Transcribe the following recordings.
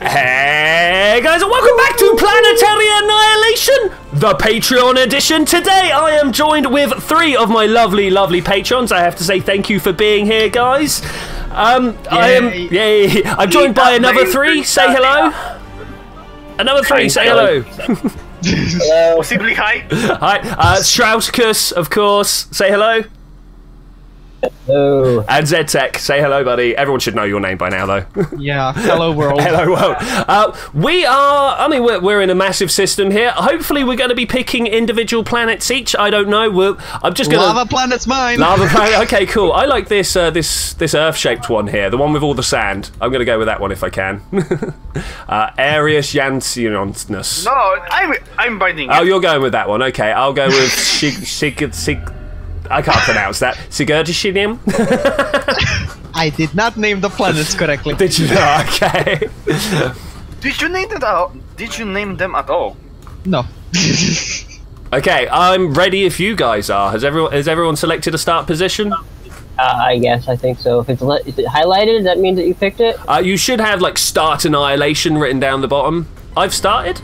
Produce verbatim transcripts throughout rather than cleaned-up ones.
Hey guys, and welcome back to Planetary Annihilation, the Patreon edition. Today I am joined with three of my lovely, lovely patrons. I have to say thank you for being here, guys. Um, yay. I am, yay. I'm joined by another three. Say hello. Another three. Say hello. Hello. Possibly hi. Hi. Uh, Strauscus, of course. Say hello. Hello. And Z Tech, say hello, buddy. Everyone should know your name by now, though. Yeah, hello world. Hello world. Uh, we are, I mean, we're, we're in a massive system here. Hopefully, we're going to be picking individual planets each. I don't know. We're, I'm just going to lava planet's mine. Lava planet. Okay, cool. I like this uh, this this Earth-shaped one here, the one with all the sand. I'm going to go with that one if I can. uh, Arius Jansianus. No, I'm I'm binding. Oh, it. You're going with that one. Okay, I'll go with Sig Sig Sig. I can't pronounce that. Sigurdishinium? I did not name the planets correctly. Did you not? Okay. Did you name them at all? Did you name them at all? No. Okay, I'm ready if you guys are. Has everyone has everyone selected a start position? Uh, I guess, I think so. If it's is it highlighted, does that mean that you picked it? Uh, you should have, like, Start Annihilation written down the bottom. I've started?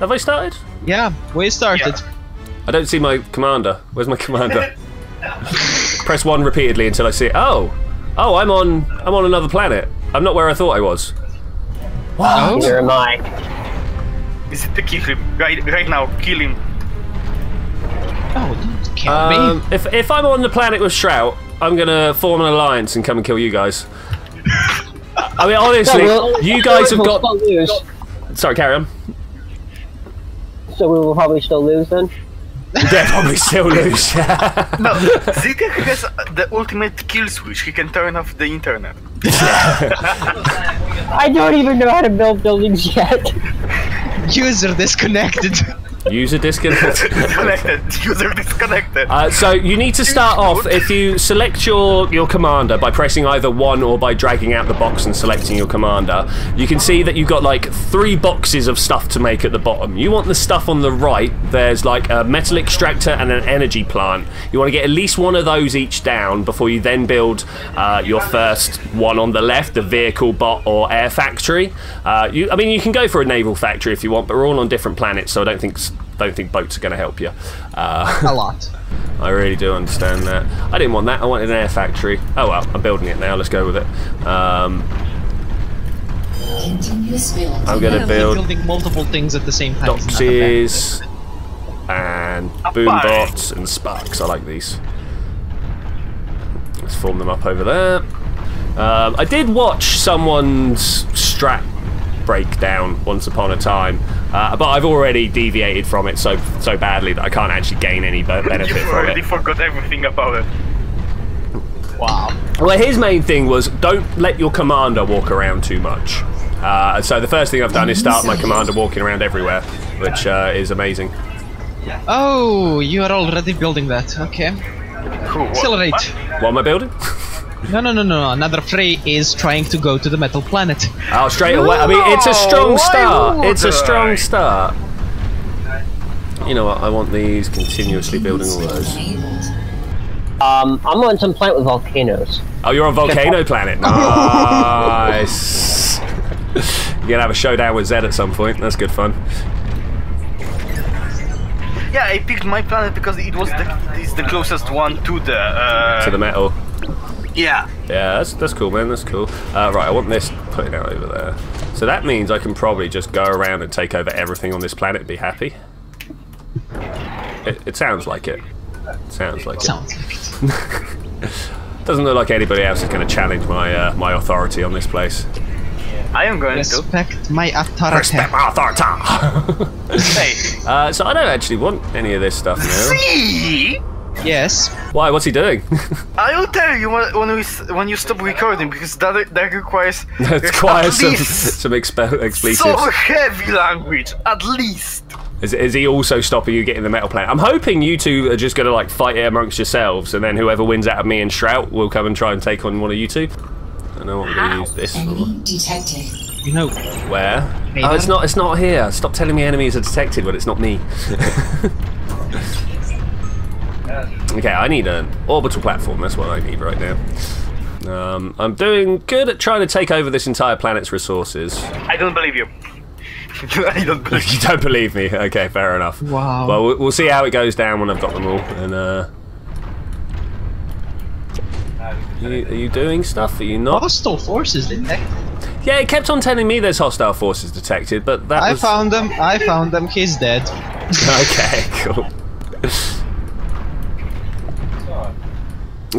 Have I started? Yeah, we started. Yeah. I don't see my commander. Where's my commander? Press one repeatedly until I see it. Oh, oh, I'm on. I'm on another planet. I'm not where I thought I was. Wow. Where am I? Is it to kill him right, right now? Kill him. Oh, don't kill um, me. If if I'm on the planet with Shroud, I'm gonna form an alliance and come and kill you guys. I mean, honestly, so you guys have got. Sorry, carry on. So we will probably still lose then. They're probably still loose. Yeah. No, Z Tech has the ultimate kill switch. He can turn off the internet. I don't even know how to build buildings yet. User disconnected. User disconnected. Disconnected. User disconnected. Uh, so you need to start off. If you select your your commander by pressing either one or by dragging out the box and selecting your commander, you can see that you've got like three boxes of stuff to make at the bottom. You want the stuff on the right. There's like a metal extractor and an energy plant. You want to get at least one of those each down before you then build uh, your first one on the left, the vehicle bot or air factory. Uh, you, I mean, you can go for a naval factory if you want, but we're all on different planets, so I don't think. Don't think boats are going to help you. Uh, a lot. I really do understand that. I didn't want that. I wanted an air factory. Oh well, I'm building it now. Let's go with it. Um, I'm going to build building multiple things at the same time. Doxies and boom bots and sparks. I like these. Let's form them up over there. Um, I did watch someone's strat breakdown once upon a time, uh, but I've already deviated from it so so badly that I can't actually gain any benefit from it. You already forgot everything about it. Wow. Well, his main thing was don't let your commander walk around too much. Uh, so the first thing I've done is start my commander walking around everywhere, which uh, is amazing. Oh, you are already building that. Okay. Cool. Accelerate. What? What am I building? No, no, no, no, another three is trying to go to the metal planet. Oh, straight away. I mean, it's a strong start. It's a strong start. You know what? I want these continuously building all those. Um, I'm on some planet with volcanoes. Oh, you're on volcano planet? Nice. You're going to have a showdown with Zed at some point. That's good fun. Yeah, I picked my planet because it was the, it's the closest one to the... Uh, to the metal. Yeah. Yeah, that's, that's cool, man. That's cool. Uh, right, I want this put it out over there. So that means I can probably just go around and take over everything on this planet and be happy. It, it sounds like it. it. Sounds like it. Sounds like it. Doesn't look like anybody else is going to challenge my uh, my authority on this place. I am going to respect my authority. Respect my authority. Hey. Uh, so I don't actually want any of this stuff now. See? Yes. Why? What's he doing? I will tell you when we when you stop recording because that that requires that requires some some exp expletives. So heavy language, at least. Is is he also stopping you getting the metal planet? I'm hoping you two are just gonna like fight it amongst yourselves, and then whoever wins out of me and Shroud will come and try and take on one of you two. I don't know what I'm gonna use this for. You know where? Maybe. Oh, it's not it's not here. Stop telling me enemies are detected when it's not me. Okay, I need an orbital platform, that's what I need right now. Um, I'm doing good at trying to take over this entire planet's resources. I don't believe you. I don't believe you. You don't believe me? Okay, fair enough. Wow. Well, we'll see how it goes down when I've got them all. And uh, you, are you doing stuff? Are you not? Hostile forces detected. Yeah, it kept on telling me there's hostile forces detected, but that I was... found them. I found them. He's dead. Okay, cool.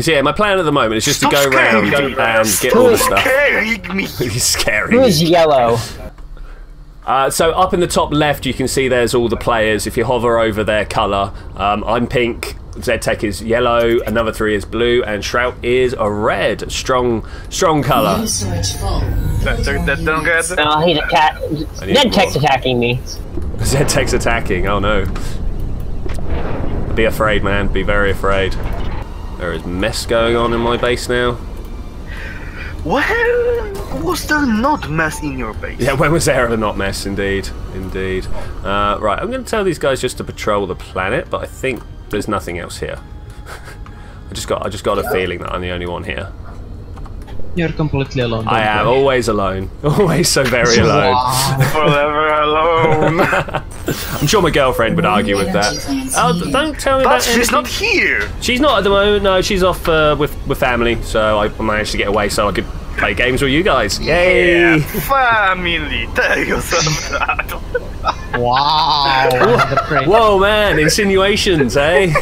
So yeah, my plan at the moment is just Stop to go round, go round, get Stop all the stuff. He's scary. Who's yellow? Uh, so up in the top left, you can see there's all the players. If you hover over their colour, um, I'm pink. Zedtech is yellow. Another three is blue, and Shroud is a red. Strong, strong colour. That, that, that don't get it. Oh, he's a cat. Zedtech's attacking me. Zedtech's attacking. Oh no. Be afraid, man. Be very afraid. There is mess going on in my base now. Well, was there not mess in your base? Yeah, when was there not mess? Indeed, indeed. Uh, right, I'm going to tell these guys just to patrol the planet, but I think there's nothing else here. I just got, I just got a feeling that I'm the only one here. You're completely alone. I am play. always alone, always so very alone. Forever alone. I'm sure my girlfriend would argue with that. Oh, don't tell me that. But she's not here. She's not at the moment. No, she's off uh, with with family. So I managed to get away so I could play games with you guys. Yay! Yeah, family, tell you something. Wow. Whoa, man! Insinuations, eh?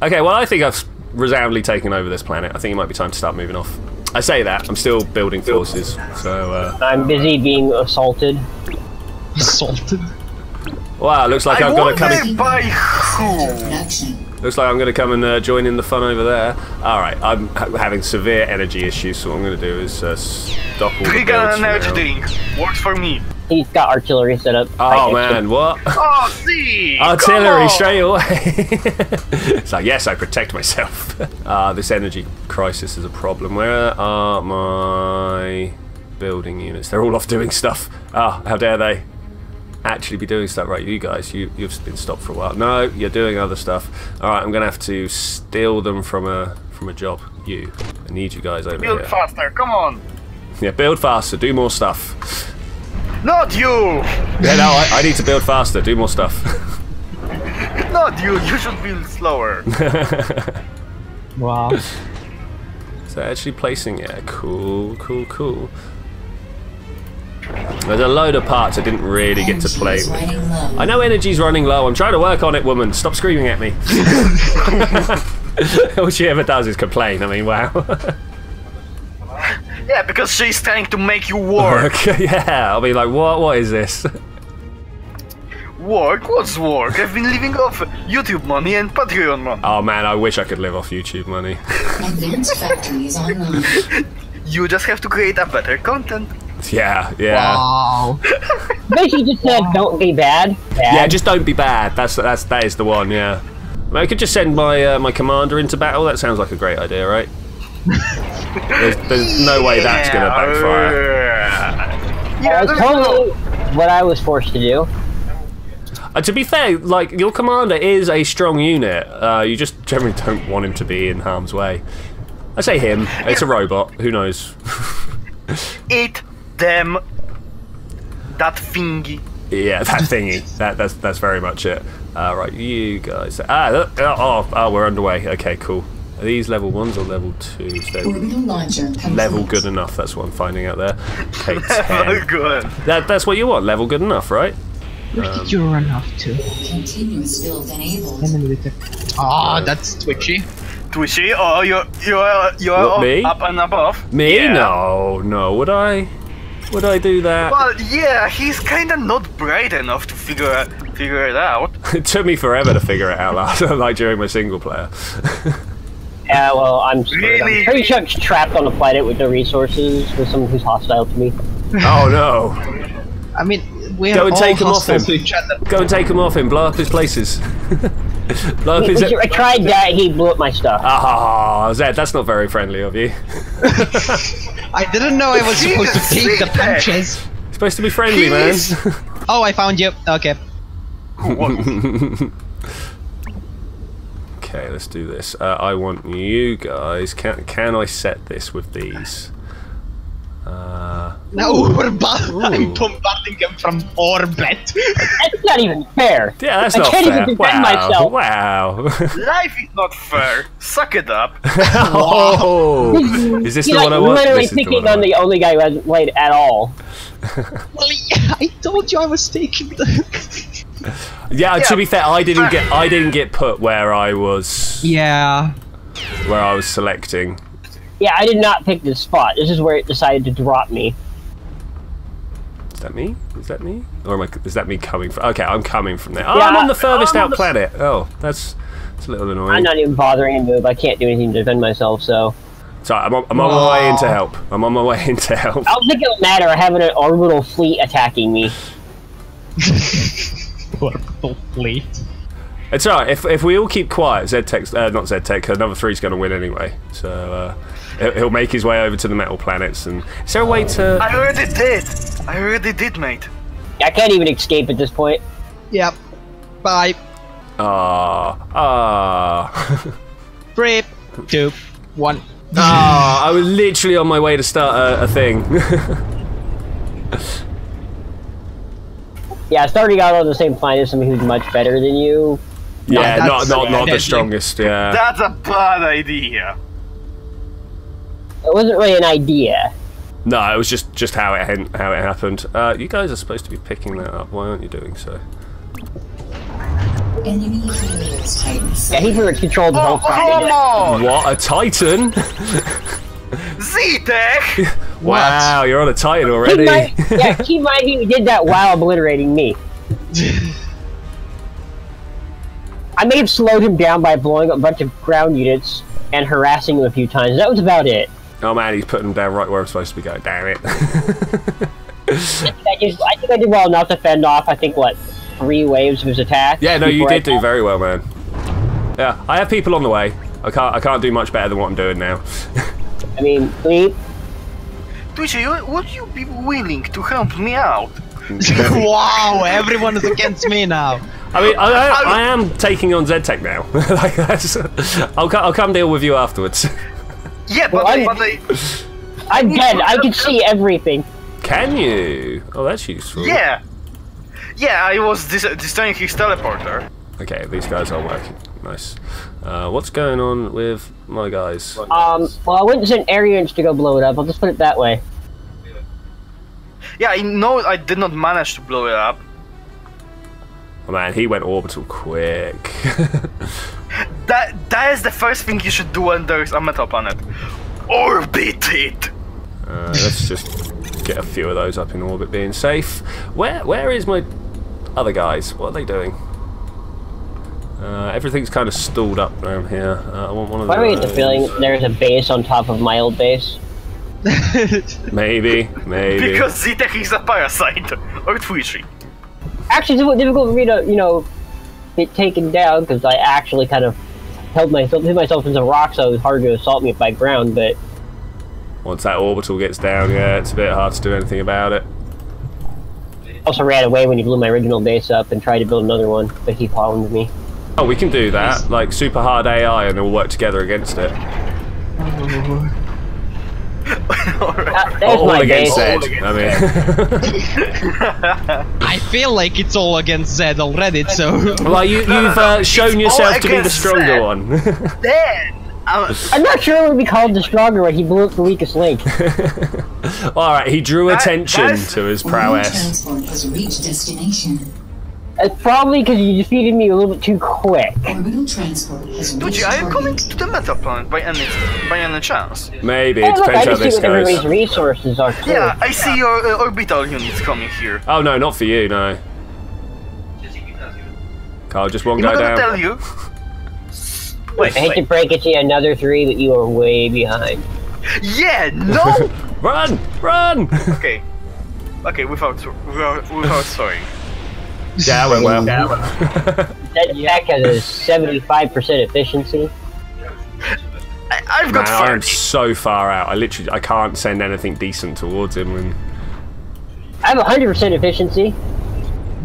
Okay. Well, I think I've resoundingly taken over this planet. I think it might be time to start moving off. I say that, I'm still building forces, so... Uh... I'm busy being assaulted. Assaulted? Wow, looks like I I've got to come in... By who? Looks like I'm going to come and uh, join in the fun over there. Alright, I'm having severe energy issues, so what I'm going to do is uh, stop all the builds. Trigger an energy drink. Works for me. He's got artillery set up. Oh man, what? Oh, see! Artillery straight away! It's like, yes, I protect myself. Uh, this energy crisis is a problem. Where are my building units? They're all off doing stuff. Ah, oh, how dare they actually be doing stuff. Right, you guys, you, you've been stopped for a while. No, you're doing other stuff. Alright, I'm going to have to steal them from a, from a job. You. I need you guys over here. Build faster, come on! Yeah, build faster, do more stuff. Not you! Yeah, no, I, I need to build faster, do more stuff. Not you, you should build slower. Wow. So actually placing it, yeah, cool, cool, cool. There's a load of parts I didn't really get to play with. I know energy's running low, I'm trying to work on it, woman, stop screaming at me. All she ever does is complain, I mean, wow. Yeah, because she's trying to make you work. Yeah, I'll be like, what? What is this? Work? What's work? I've been living off YouTube money and Patreon money. Oh man, I wish I could live off YouTube money. You just have to create a better content. Yeah, yeah. Wow. Basically, just said, don't be bad. bad. Yeah, just don't be bad. That's that's that is the one. Yeah. I mean, I could just send my uh, my commander into battle. That sounds like a great idea, right? There's, there's no way that's gonna backfire. Yeah, that's totally what I was forced to do. Uh, to be fair, like, your commander is a strong unit. Uh, you just generally don't want him to be in harm's way. I say him. It's a robot. Who knows? Eat them. That thingy. Yeah, that thingy. that that's that's very much it. Uh, right, you guys. Ah, oh, oh, we're underway. Okay, cool. Are these level ones or level twos? Level good enough, that's what I'm finding out there. Okay, level good. That, that's what you want, level good enough, right? Where um, did you run off to? Continuous build enabled. Ah, oh, that's Twitchi. Twitchi? Oh, you're, you're, you're up, me? up and above. Me? Yeah. No, no, would I? Would I do that? Well, yeah, he's kind of not bright enough to figure out, figure it out. It took me forever to figure it out, last, like during my single player. Yeah, well, I'm, really? I'm pretty sure I'm trapped on a planet with no resources with someone who's hostile to me. Oh no! I mean, we're all hostile to each other. Go and take him off him. Blow up his places. Blow up his. I tried that. He blew up my stuff. Ah, oh, Zed, that's not very friendly of you. I didn't know I was supposed to take the punches. You're supposed to be friendly, man. Oh, I found you. Okay. Okay, let's do this. Uh, I want you guys. Can can I set this with these? Uh, no, ooh. we're I'm bombarding him from orbit. That's not even fair. Yeah, that's I not fair. I can't even defend wow. myself. Wow. Life is not fair. Suck it up. Oh. Is this the like one I was? You're literally picking on the only guy who hasn't played at all. Well, yeah, I told you I was taking the. yeah, yeah, to be fair, I didn't get. I didn't get put where I was. Yeah. Where I was selecting. Yeah, I did not pick this spot. This is where it decided to drop me. Is that me? Is that me? Or am I, is that me coming from... Okay, I'm coming from there. Oh, yeah, I'm on the furthest I'm out the... planet. Oh, that's, that's a little annoying. I'm not even bothering to move. I can't do anything to defend myself, so... Sorry, I'm on, I'm on oh. my way in to help. I'm on my way in to help. I don't think it'll matter having an orbital fleet attacking me. Orbital fleet? It's alright, if, if we all keep quiet, Zedtech, uh, not Zedtech, uh, number three's going to win anyway. So, uh, he'll make his way over to the metal planets and... Is there a way to... I already did! I already did, mate. I can't even escape at this point. Yep. Bye. Ah. Ah. Three, two, one. Ah, I was literally on my way to start a, a thing. Yeah, starting out on the same planet as someone who's much better than you. Yeah, no, not not, not the strongest, yeah. That's a bad idea. It wasn't really an idea. No, it was just just how it how it happened. Uh, you guys are supposed to be picking that up. Why aren't you doing so? Enemy Helios Titans. Yeah, he really controlled the whole planet. What, a Titan? Z Tech. Wow, what? You're on a Titan already. He might, yeah, he might he did that while obliterating me. I may have slowed him down by blowing up a bunch of ground units and harassing him a few times. That was about it. Oh man, he's putting him down right where I'm supposed to be going. Damn it. I, just, I think I did well enough to fend off, I think, what, three waves of his attack? Yeah, no, you did do very well, man. Yeah, I have people on the way. I can't, I can't do much better than what I'm doing now. I mean, bleep. Twitchi, would you be willing to help me out? Wow, everyone is against me now. I mean, I, I, I, I am taking on Zedtech now. Like, that's, I'll, I'll come deal with you afterwards. Yeah, but, well, I'm, but I... I'm dead, I can see everything. Can you? Oh, that's useful. Yeah. Yeah, I was dis destroying his teleporter. Okay, these guys are working. Nice. Uh, what's going on with my guys? Um, well, I wouldn't send Arians to go blow it up. I'll just put it that way. Yeah, I know I did not manage to blow it up. Oh man, he went orbital quick. that That is the first thing you should do when there's a metal planet. Orbit it! Uh, let's just get a few of those up in orbit, being safe. Where Where is my other guys? What are they doing? Uh, everything's kind of stalled up around here. Uh, I want one of those. Why do we get the feeling there's a base on top of my old base? Maybe, maybe. Because Z Tech is a parasite, or Twitchi. Actually, it's difficult for me to, you know, get taken down, because I actually kind of held myself, hit myself into rocks, so it was hard to assault me if I ground, but... Once that orbital gets down, yeah, it's a bit hard to do anything about it. I also ran away when he blew my original base up and tried to build another one, but he followed me. Oh, we can do that, like super hard A I, and we'll work together against it. That, all all against Zed. All against I mean, I feel like it's all against Zed already. So, well, you, you've uh, shown it's yourself to be the stronger Zed. One. Then I'm, I'm not sure it would be called the stronger one. He blew up the weakest link. All right, he drew that, attention to his prowess. Transport has reached destination. It's probably because you defeated me a little bit too quick. Twitchi, are you coming to the meta planet by any, by any chance? Maybe, it depends how this goes. Resources are cool. Yeah, I see your uh, orbital units coming here. Oh no, not for you, no. Carl, just one guy down. Tell you. Wait, I hate to break it to you, another three, but you are way behind. Yeah, no! Run! Run! Okay. Okay, without, without, without sorry. Yeah, went well. That Jack has a seventy-five percent efficiency. I, I've got. Man, I'm so far out. I literally, I can't send anything decent towards him. And... I have a hundred percent efficiency.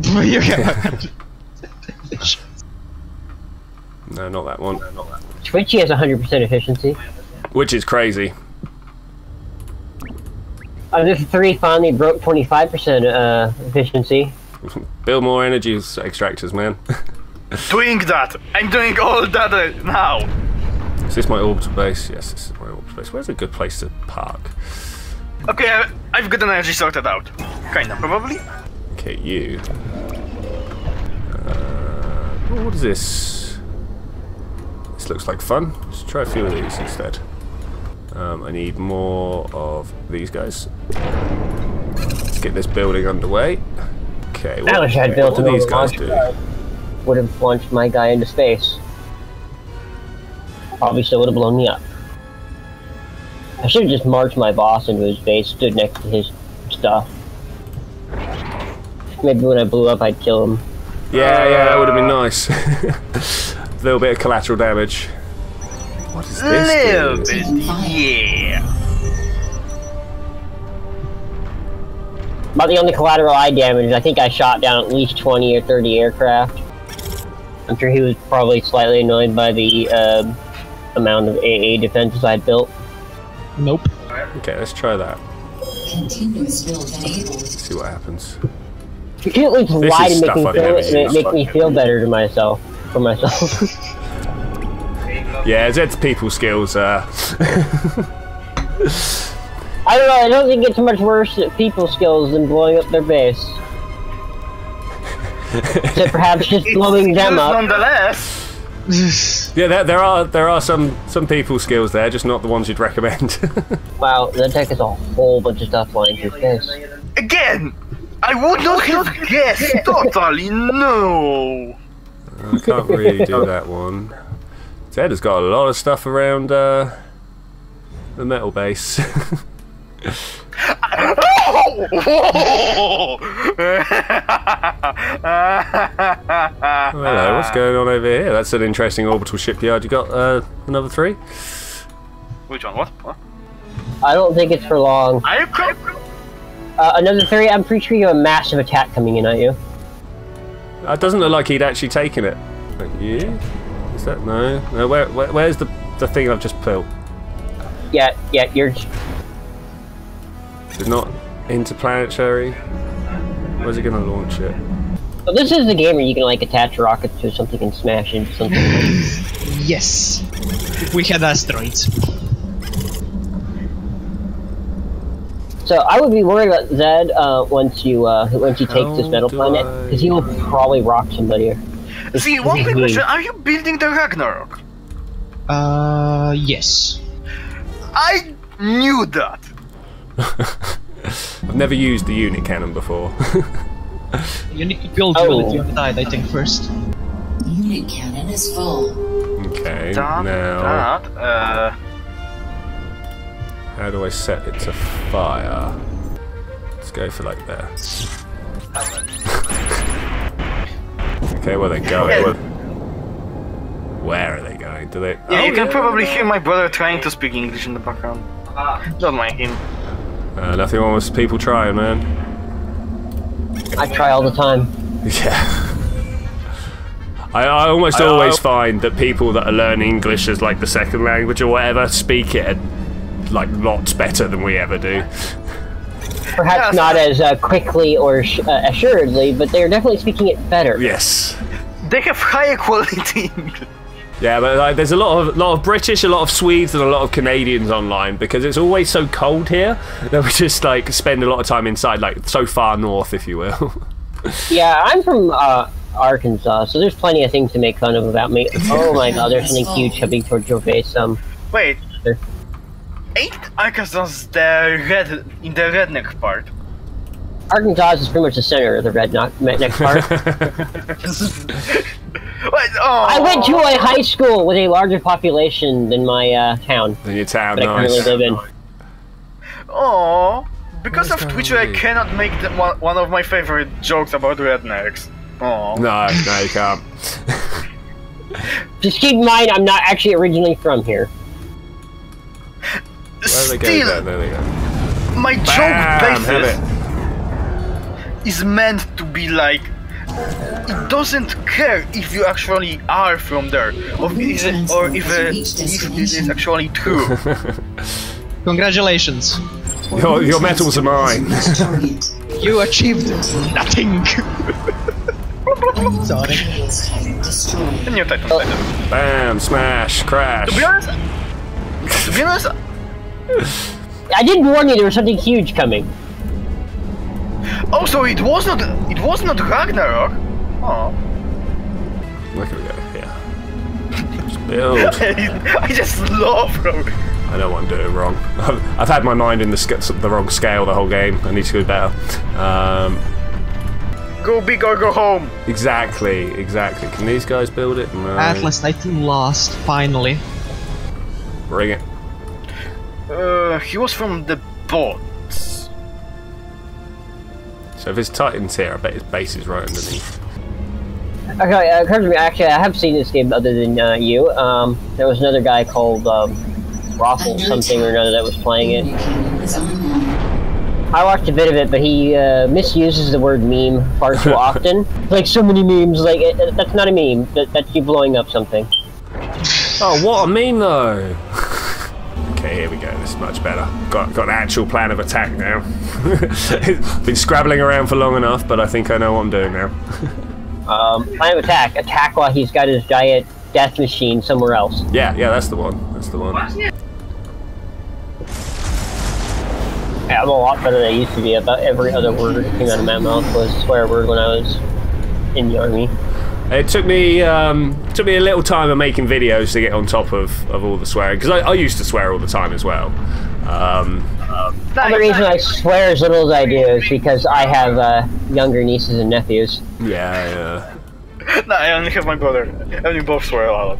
You got a hundred percent efficiency. No, not that one. No, not that one. Twitchi has one hundred percent efficiency. Which is crazy. Other three finally broke twenty-five percent uh, efficiency. Build more energy extractors, man. Doing that! I'm doing all that right now! Is this my orb base? Yes, this is my orb base. Where's a good place to park? Okay, I've got an energy sorted out. Kinda, probably. Okay, you. Uh, what is this? This looks like fun. Let's try a few of these instead. Um, I need more of these guys. Let's get this building underway. Okay, what, I wish I had built what do these guys do? Would have launched my guy into space. Obviously would have blown me up. I should have just marched my boss into his base, stood next to his stuff. Maybe when I blew up, I'd kill him. Yeah, yeah, that would have been nice. A little bit of collateral damage. What is this? Little bit, yeah. About the only collateral I damaged, I think I shot down at least twenty or thirty aircraft. I'm sure he was probably slightly annoyed by the uh, amount of A A defenses I built. Nope. Okay, let's try that. Continuous build enabled. See what happens. You can't at least lie and make me feel, it, make me feel better to myself, for myself. Yeah, Zed's people skills. Uh... I don't know. I don't think it gets much worse at people skills than blowing up their base. Except perhaps just blowing them up. Nonetheless. Yeah, there, there are there are some some people skills there, just not the ones you'd recommend. Wow, the tech is a whole bunch of stuff flying through space. Again, I would not have guessed. Totally no. I can't really do that one. Zed has got a lot of stuff around uh, the metal base. Hello, what's going on over here? That's an interesting orbital shipyard. You got uh, another three? Which one? What? What? I don't think it's for long. I uh, another three? I'm pretty sure you have a massive attack coming in, aren't you? It doesn't look like he'd actually taken it. Thank you. Is that no? No. Where? where where's the the thing I've just built? Yeah. Yeah. You're. It's not interplanetary. Where's it gonna launch it? Well, this is the game where you can like attach rockets to something and smash into something. Yes, we had asteroids. So I would be worried about Zed uh, once you uh, once you take How this metal planet, because he will probably rock somebody. It's See, one quick question: are you building the Ragnarok? Uh, yes. I knew that. I've never used the unit cannon before. You need to build oh. unit, unit died, I think, first. Unit cannon is full. Okay, that, now... That, uh... how do I set it to fire? Let's go for, like, there. Okay, where are they going? Where are they going? Do they... Yeah, oh, you can yeah. probably hear my brother trying to speak English in the background. Don't mind him. Uh, nothing wrong with people trying, man. I try all the time. Yeah. I, I almost I, always I, find that people that are learning English as like the second language or whatever speak it like lots better than we ever do. Perhaps yes. not as uh, quickly or uh, assuredly, but they're definitely speaking it better. Yes. They have higher quality English. Yeah, but like, there's a lot of lot of British, a lot of Swedes, and a lot of Canadians online because it's always so cold here that we just like spend a lot of time inside, like so far north, if you will. Yeah, I'm from uh, Arkansas, so there's plenty of things to make fun of about me. Oh my God, there's something huge coming towards your face. Um, wait, there. Ain't Arkansas the red in the redneck part? Arkansas is pretty much the center of the redneck part. What? Oh. I went to a high school with a larger population than my uh, town. Than your town, but nice. I currently live in. Oh, because What's of Twitch, I cannot make the, one, one of my favorite jokes about rednecks. Oh. No, no, you can't. Just keep in mind, I'm not actually originally from here. Still, there? There they go. My Bam, joke basis is meant to be like. it doesn't care if you actually are from there, or, is it, or if, uh, if it is actually true. Congratulations. Your, your medals are mine. You achieved nothing. Sorry. The new Titan Titan. Bam, smash, crash. To be honest, to be honest, I did warn you there was something huge coming. Oh, so it was not, it was not Ragnarok. Oh. Look at we go. Yeah. Just build. I just love Ragnarok. I know what I'm doing wrong. I've had my mind in the the wrong scale the whole game. I need to do better. Um, go big or go home. Exactly, exactly. Can these guys build it? No. Atlas, I think lost. Finally. Bring it. Uh, he was from the bots. So if his Titan's here, I bet his base is right underneath. Okay, uh, currently, actually, I have seen this game other than uh, you. Um, there was another guy called um, Raffle something or another that was playing it. I watched a bit of it, but he uh, misuses the word meme far too often. Like so many memes, like it, it, that's not a meme. That, that's you blowing up something. Oh, what a meme though! Okay, here we go. This is much better. Got got an actual plan of attack now. Been scrabbling around for long enough, but I think I know what I'm doing now. um, plan of attack. Attack while he's got his giant death machine somewhere else. Yeah, yeah, that's the one. That's the one. Yeah, I'm a lot better than I used to be. About every other word that came out of my mouth was a swear word when I was in the army. It took me um, took me a little time of making videos to get on top of, of all the swearing, because I, I used to swear all the time as well. Um, um, the reason I swear as little as I do is because I have uh, younger nieces and nephews. Yeah, yeah. No, I only have my brother. I mean, both swear a lot.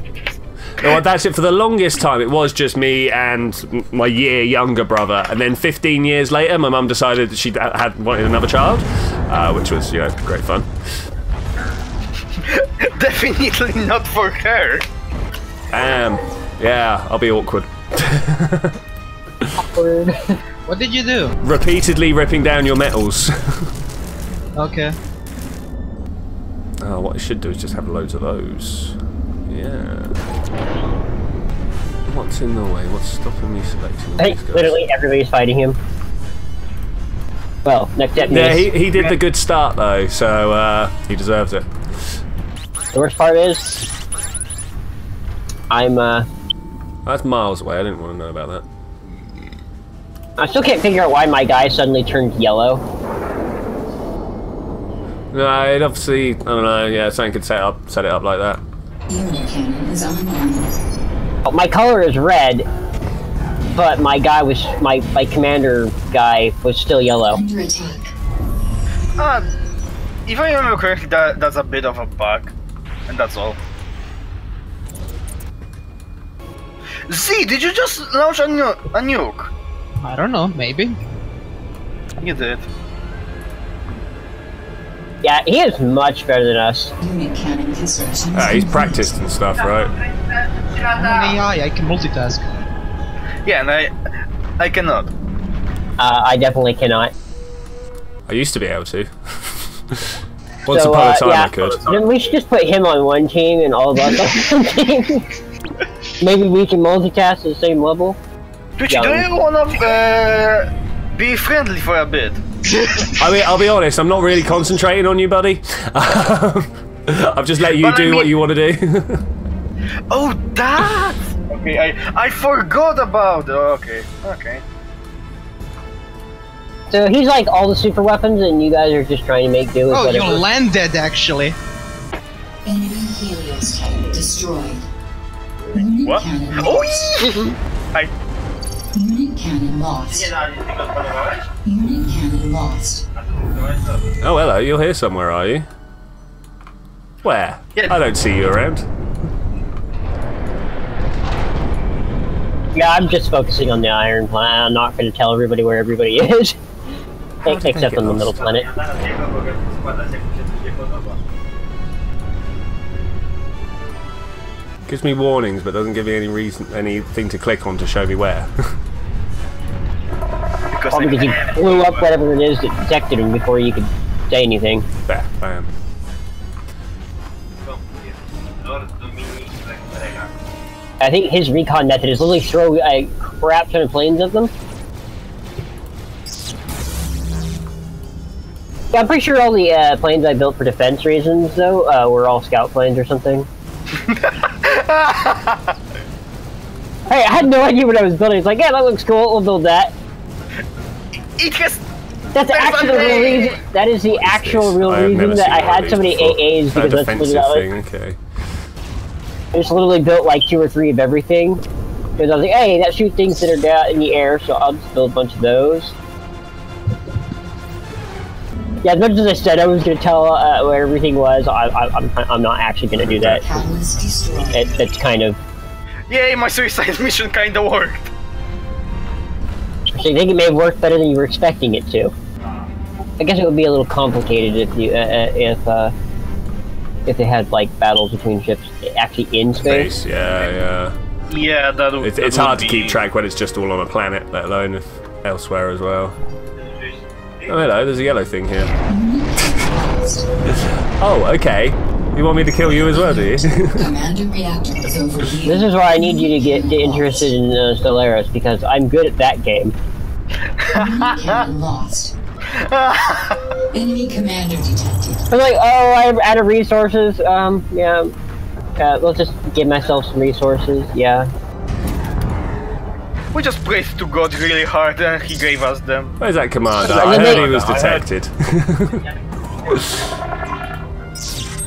Well, that's it. For the longest time, it was just me and my year younger brother, and then fifteen years later, my mum decided that she had wanted another child, uh, which was, you know, great fun. Definitely not for her. Um, yeah, I'll be awkward. Awkward. What did you do? Repeatedly ripping down your metals. Okay. Oh, what I should do is just have loads of those. Yeah. What's in the way? What's stopping me selecting I think literally everybody's fighting him. Well, next step. Yeah, he, he did the good start though, so uh, he deserves it. The worst part is, I'm uh... that's miles away, I didn't want to know about that. I still can't figure out why my guy suddenly turned yellow. No, it obviously, I don't know, yeah, someone could set, up, set it up like that. Oh, my color is red, but my guy was my my commander guy was still yellow. Uh, if I remember correctly, that that's a bit of a bug, and that's all. Z, did you just launch a, nu a nuke? I don't know, maybe. You did. Yeah, he is much better than us. Uh, he's practiced and stuff, right? I'm an A I, I can multitask. Yeah, and I, I cannot. Uh, I definitely cannot. I used to be able to. Once so, upon a time uh, yeah. I could. Then we should just put him on one team and all of us on one team. Maybe we can multitask at the same level. Twitch, do you wanna uh, be friendly for a bit? I mean, I'll be honest, I'm not really concentrating on you, buddy. I've just let you but do I mean, what you want to do. Oh, that! Okay, I, I forgot about it. Okay, okay. So he's like all the super weapons, and you guys are just trying to make do with oh, whatever. Oh, you landed, actually. Enemy Helios cannon destroyed. What? Oh, yeah! I... Unit cannon lost. Unit cannon lost. Oh, hello, you're here somewhere, are you? Where? Yeah. I don't see you around. Yeah, I'm just focusing on the iron planet. I'm not going to tell everybody where everybody is. Except on the middle planet. Gives me warnings, but doesn't give me any reason, anything to click on to show me where. Probably because he blew up whatever it is that detected him before you could say anything. There, I am. I think his recon method is literally throw a crap ton of planes at them. Yeah, I'm pretty sure all the uh, planes I built for defense reasons, though, uh, were all scout planes or something. Hey, I had no idea what I was building. It's like, yeah, that looks cool. We'll build that. It just... That's actually the real reason. That is the actual real reason that I had so many A As because that's literally that thing. Okay. I just literally built like two or three of everything because I was like, hey, that shoot things that are down in the air, so I'll just build a bunch of those. Yeah, as much as I said I was going to tell uh, where everything was, I, I, I'm I'm not actually going to do that. It, that's kind of. Yay, my suicide mission kind of worked. So you think it may have worked better than you were expecting it to. I guess it would be a little complicated if you, uh, if, uh, if they had, like, battles between ships actually in space. Space, yeah, yeah. Yeah, that would, It's, that it's would hard be... to keep track when it's just all on a planet, let alone if elsewhere as well. Oh, hello, there's a yellow thing here. Oh, okay. You want me to kill you as well, do you? This is why I need you to get, get interested in uh, Solaris, because I'm good at that game. Lost. Enemy commander detected. I'm like, oh, I'm out of resources. Um, yeah. Uh, let's just give myself some resources. Yeah. We just prayed to God really hard, and He gave us them. Where's that commander? I heard he was detected.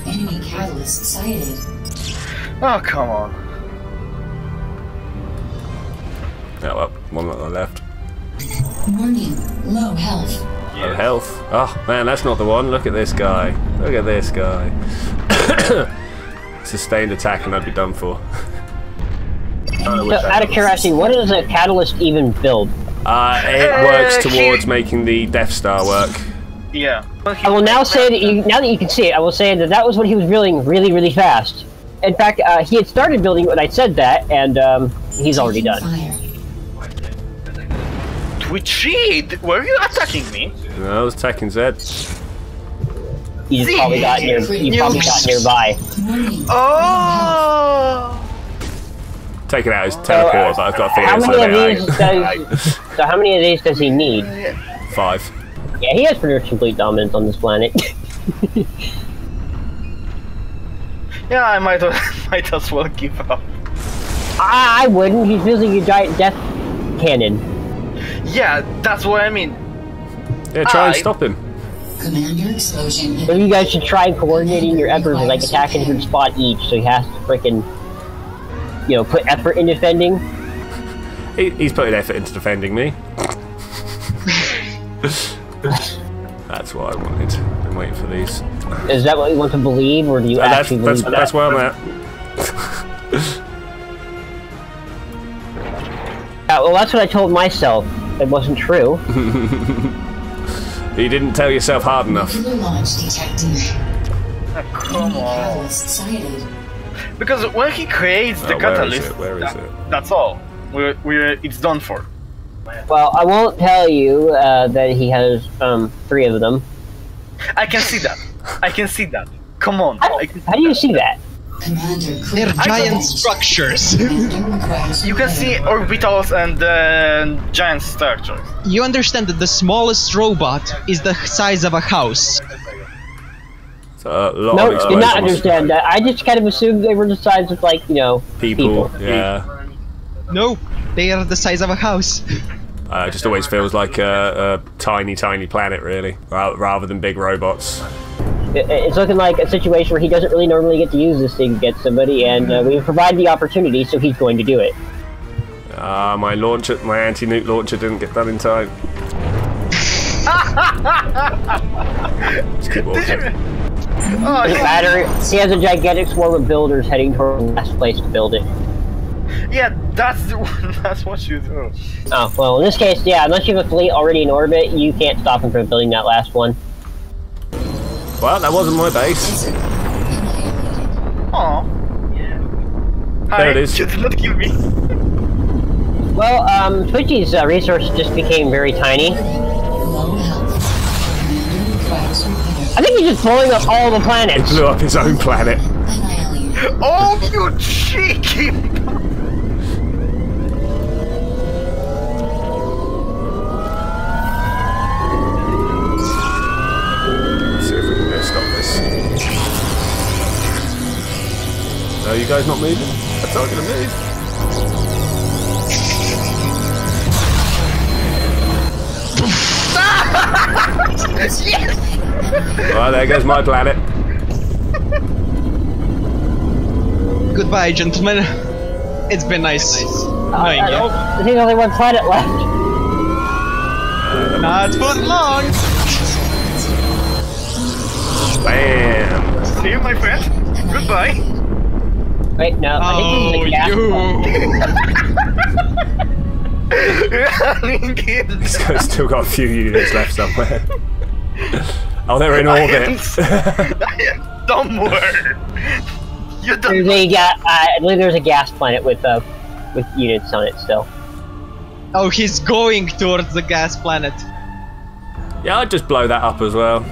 Enemy catalyst sighted. Oh, come on. Oh well, one on the left. Warning, low health. Low yeah. health? Oh man, that's not the one. Look at this guy. Look at this guy. Sustained attack and I'd be done for. So, out of curiosity, what does a catalyst even build? Uh, it works towards making the Death Star work. Yeah. I will now say that you, now that you can see it, I will say that that was what he was building really, really fast. In fact, uh, he had started building when I said that, and um, he's already done. Twitchi, were you attacking me? No, I was attacking Zed. You just probably got near. You probably got nearby. Oh. Take it out, it's teleport, oh, uh, but I've got to figure this out. So how many of these does he need? Five. Yeah, he has pretty much complete dominance on this planet. Yeah, I might, might as well give up. I, I wouldn't, he's using a giant death cannon. Yeah, that's what I mean. Yeah, try I... and stop him. Commander explosion. So you guys should try coordinating your efforts with like attack and hit spot each, so he has to frickin'... You know, put effort in defending. He, he's putting effort into defending me. That's what I wanted. I'm waiting for these. Is that what you want to believe, or do you uh, actually that's, believe that's, that? That's where I'm at. Uh, well, that's what I told myself. It wasn't true. You didn't tell yourself hard enough. Oh, come on. Because when he creates the oh, where catalyst, is it? Where is that, it? That's all. We're, we're, it's done for. Well, I won't tell you uh, that he has um, three of them. I can see that. I can see that. Come on. How, I can how do you that. see that? They're giant structures. You can see orbitals and uh, giant structures. You understand that the smallest robot is the size of a house. Uh, no, nope, I did not understand that. I just kind of assumed they were the size of, like, you know, people. people. Yeah. No, they are the size of a house. Uh, it just always feels like a, a tiny, tiny planet, really, rather than big robots. It, it's looking like a situation where he doesn't really normally get to use this thing against somebody, and uh, we provide the opportunity, so he's going to do it. Ah, uh, my launcher, my anti-nuke launcher didn't get done in time. Just keep walking. Oh, yeah. Battery. He has a gigantic swarm of builders heading toward the last place to build it. Yeah, that's the one, that's what you do. Oh well, in this case, yeah, unless you have a fleet already in orbit, you can't stop him from building that last one. Well, that wasn't my base. Oh. Yeah. There it is. Just look at me. Well, um, Twitchi's uh, resources just became very tiny. I think he's just blowing up all the planets. He blew up his own planet. Oh, you cheeky! Are you guys not moving? I told you to move. Yes! Well, there goes my planet. Goodbye, gentlemen. It's been nice. Uh, I you. I think there's only one planet left. Uh, Not for long. Bam. See you, my friend. Goodbye. Wait, no. Oh, I think you. This guy's still got a few units left somewhere. Oh, they're in orbit. I am somewhere. You there's a ga I believe there's a gas planet with uh, with units on it still. Oh, he's going towards the gas planet. Yeah, I'd just blow that up as well.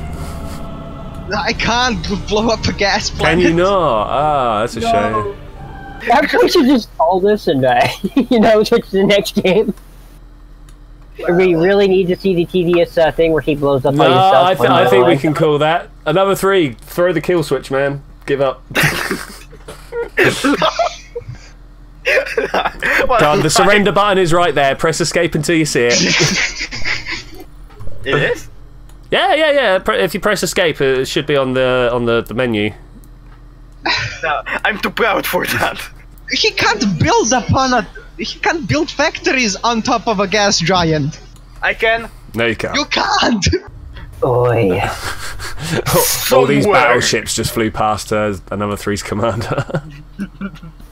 I can't blow up a gas planet. Can you not? Ah, oh, that's a no. shame. I think we should just call this and die. You know, switch to the next game. Well, we really need to see the tedious uh, thing where he blows up no, on himself. I, th I think we can call that. Another three. Throw the kill switch, man. Give up. Done. The surrender button is right there. Press escape until you see it. It is? Yeah, yeah, yeah. If you press escape, it should be on the on the, the menu. No, I'm too proud for that. He can't build upon a. He can't build factories on top of a gas giant. I can. No, you can't. You can't. Oh, yeah. All these battleships just flew past uh, another three's commander.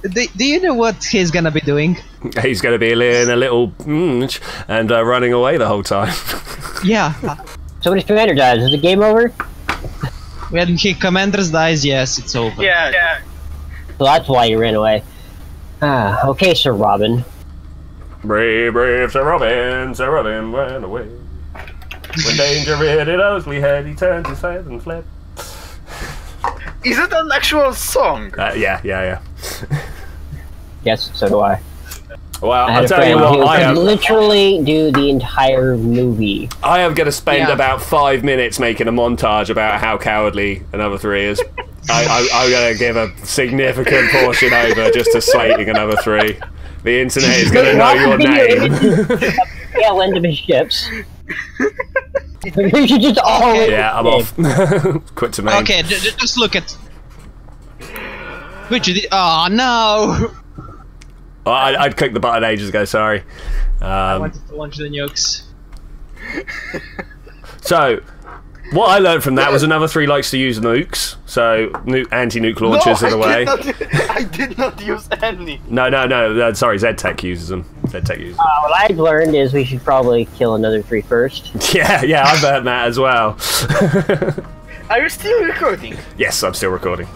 do, do you know what he's going to be doing? He's going to be in a little mm, and uh, running away the whole time. Yeah. Somebody's commander dies. Is the game over? When he commanders dies, yes, it's over. Yeah, yeah. So that's why you ran away. Ah, okay, Sir Robin. Brave, brave Sir Robin, Sir Robin ran away. When danger reared its ugly head, he turned his head and fled. Is it an actual song? Uh, yeah, yeah, yeah. Yes, so do I. Well, I'll tell you what, I am... literally do the entire movie. I am going to spend yeah. about five minutes making a montage about how cowardly Another Three is. I, I, I'm going to give a significant portion over just to slating Another Three. The internet is going to know your name. Yeah, I'll end of his ships. You should just all yeah, I'm off. Quit to me. Okay, just look at. Which is oh no! Oh, I'd, I'd click the button ages ago. Sorry. Um, I wanted to launch the nukes. So, what I learned from that was Another Three likes to use nukes. So, anti-nuke launchers no, in a way. Not, I did not use any. No, no, no. Uh, sorry, Zedtech uses them. Zedtech uses them. Uh, what I've learned is we should probably kill Another Three first. Yeah, yeah, I've learned that as well. Are you still recording? Yes, I'm still recording.